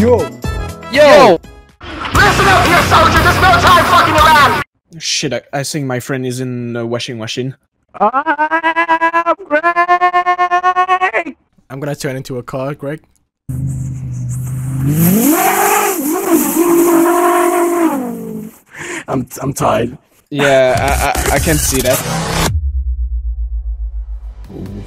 Yo! Yo! Listen up here, soldier! There's no time fucking around! Shit, I think my friend is in washing machine. I'm Greg! I'm gonna turn into a car, Greg. I'm tired. Yeah, I can see that. Ooh.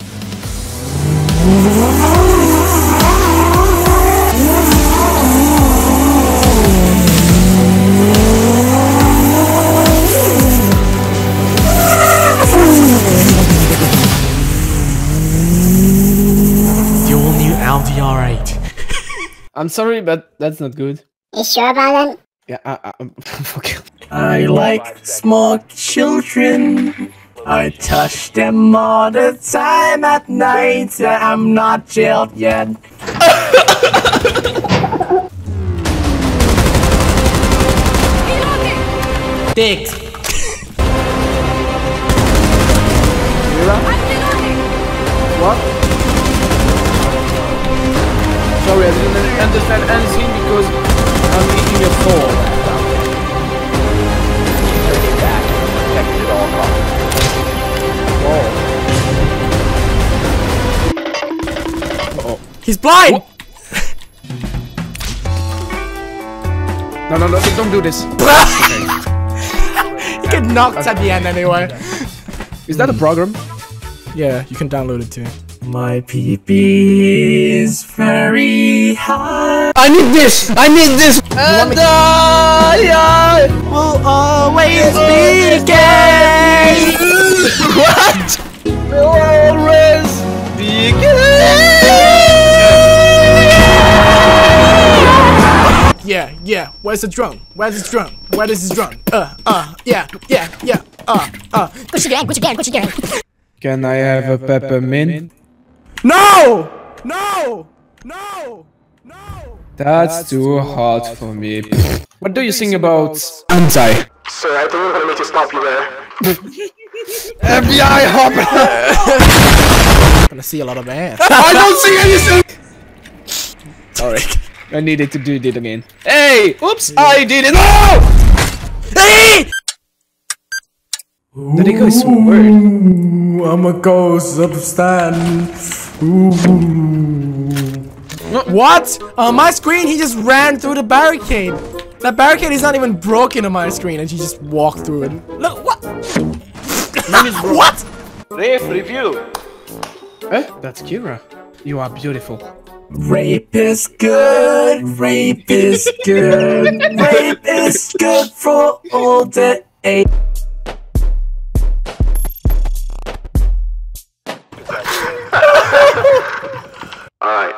I'm sorry, but that's not good. You sure about it? Yeah, I'm fucking. I like small children. I touch them all the time at night. I'm not jailed yet. Dicks. What? Sorry, I didn't understand anything because I'm eating a phone. Uh-oh. He's blind! No, no, no, don't do this. You get knocked at the end anyway. Is that a program? Yeah, you can download it too. My PP is very high. I need this! I need this! And I will always be gay! What? Will always be gay! Yeah, yeah, where's the drum? Where's the drum? Where is the drum? Yeah, yeah, yeah, What's your gang? What's your gang? What's your gang? Can I have a peppermint? No! No! No! No! That's too hard for me. What do you think about anti? Sir, I think I'm gonna make you stop you there. FBI hopper! I'm gonna see a lot of ass. I don't see anything! Sorry. I needed to do it again. Hey! Oops! Yeah. I did it! No! Hey! Did it go so weird? I'ma go substance. What? On my screen, he just ran through the barricade. That barricade is not even broken on my screen, and she just walked through it. Look, what? What? Rape review. Eh? That's Kira. You are beautiful. Rape is good. Rape is good. Rape is good for older age. Alright.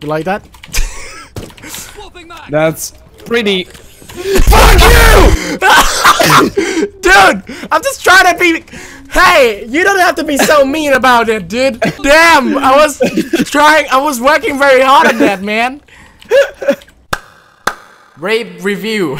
You like that? That's pretty. Fuck you! Dude, I'm just trying to be. Hey, you don't have to be so mean about it, dude. Damn, I was trying. I was working very hard on that, man. Rape review.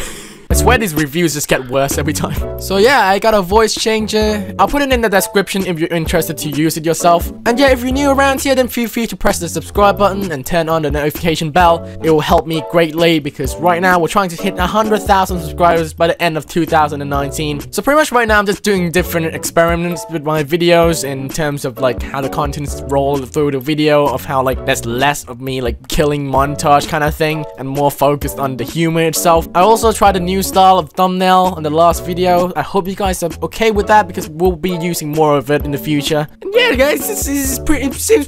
I swear these reviews just get worse every time. So yeah, I got a voice changer. I'll put it in the description if you're interested to use it yourself. And yeah, if you're new around here, then feel free to press the subscribe button and turn on the notification bell. It will help me greatly because right now we're trying to hit 100,000 subscribers by the end of 2019. So pretty much right now I'm just doing different experiments with my videos in terms of like how the contents roll through the video, of how like there's less of me like killing montage kind of thing and more focused on the humor itself. I also tried a new style of thumbnail on the last video. I hope you guys are okay with that because we'll be using more of it in the future. And yeah guys, it seems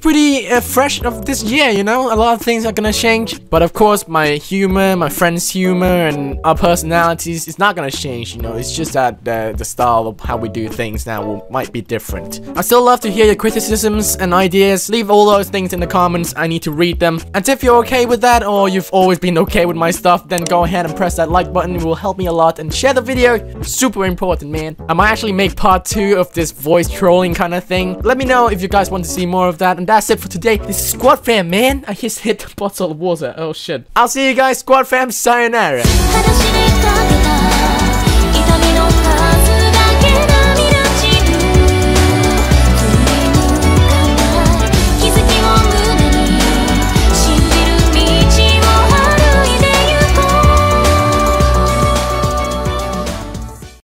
pretty fresh of this year, you know? A lot of things are gonna change, but of course my humor, my friend's humor and our personalities, it's not gonna change, you know? It's just that the style of how we do things now might be different. I still love to hear your criticisms and ideas. Leave all those things in the comments. I need to read them. And if you're okay with that or you've always been okay with my stuff, then go ahead and press that like button. It will help me a lot, and share the video. Super important, man. I might actually make part 2 of this voice trolling kind of thing. Let me know if you guys want to see more of that. And that's it for today. This is Squad Fam, man. I just hit the bottle of water. Oh shit. I'll see you guys, Squad Fam. Sayonara.